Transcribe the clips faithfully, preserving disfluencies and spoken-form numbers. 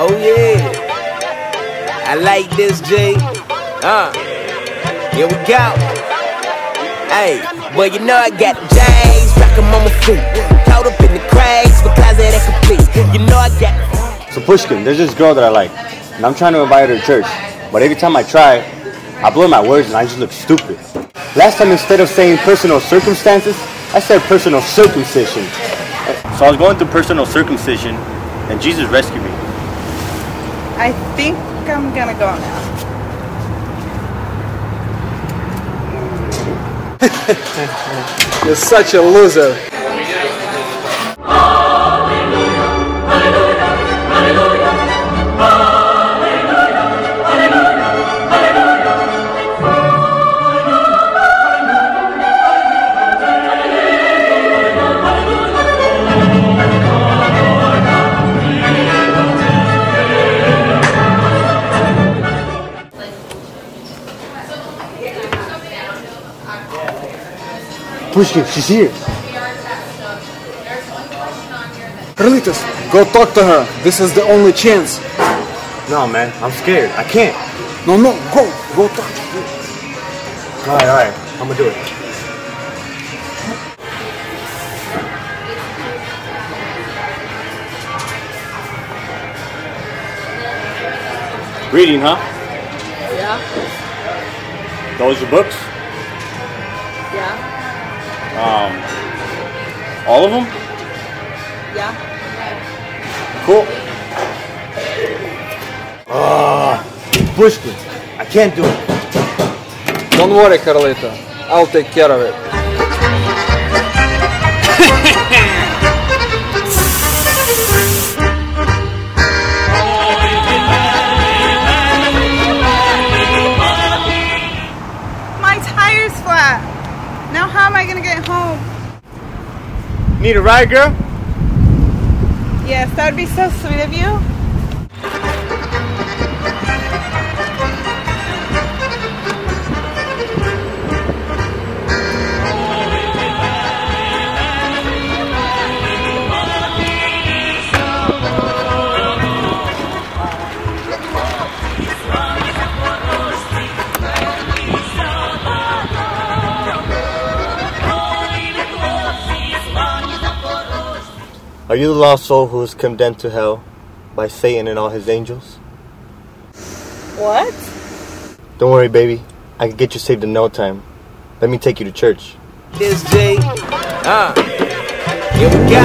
Oh yeah, I like this, G. Uh, here we go. Hey, well you know I got the J's, rock 'em on my feet, caught up in the craze, but cause that complete. You know I got. So Pushkin, there's this girl that I like, and I'm trying to invite her to church, but every time I try, I blow my words and I just look stupid. Last time, instead of saying personal circumstances, I said personal circumcision. So I was going through personal circumcision, and Jesus rescued me. I think I'm gonna go now. You're such a loser. Pushkin, she's here. Carlitos, go talk to her. This is the only chance. No, man, I'm scared. I can't. No, no, go. Go talk to her. All right, all right. I'm gonna do it. Reading, huh? Yeah. Those your books? Yeah. Um, all of them? Yeah. Cool. Ah, uh, Pushkin, I can't do it. Don't worry, Carlita. I'll take care of it. My tire's flat. Now how am I gonna get home? Need a ride, girl? Yes, that would be so sweet of you. Are you the lost soul who is condemned to hell by Satan and all his angels? What? Don't worry, baby. I can get you saved in no time. Let me take you to church. This J. Ah. Here we go.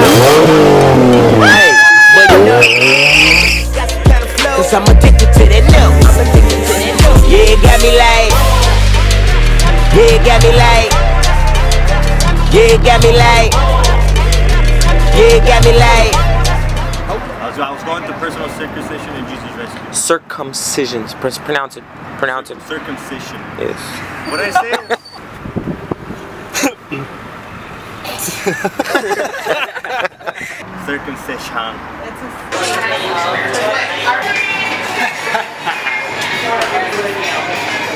Hey, but you know, 'cause I'm addicted to that love. I'm addicted to that love. Yeah, it got me like. Yeah, it got me like. Yeah, it got me like. Yeah, it got me like. Oh. I was going through personal circumcision and Jesus rescued. Circumcisions. Pronounce it. Pronounce it. Circumcision. Yes. What did I say? Circumcision.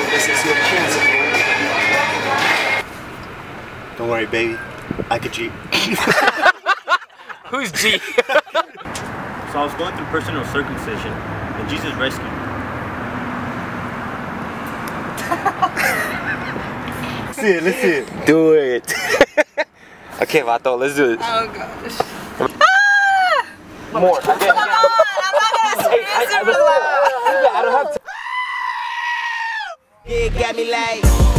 This is your chance. Don't worry, baby. I could cheat. Who's G? So I was going through personal circumcision, and Jesus rescued me. Let's see it, let's see it. Do it. Okay, Vato, let's do it. Oh, gosh. Ah! More. Come on, I'm not going to squeeze it for love. Yeah, I don't have to. Yeah, it got me like.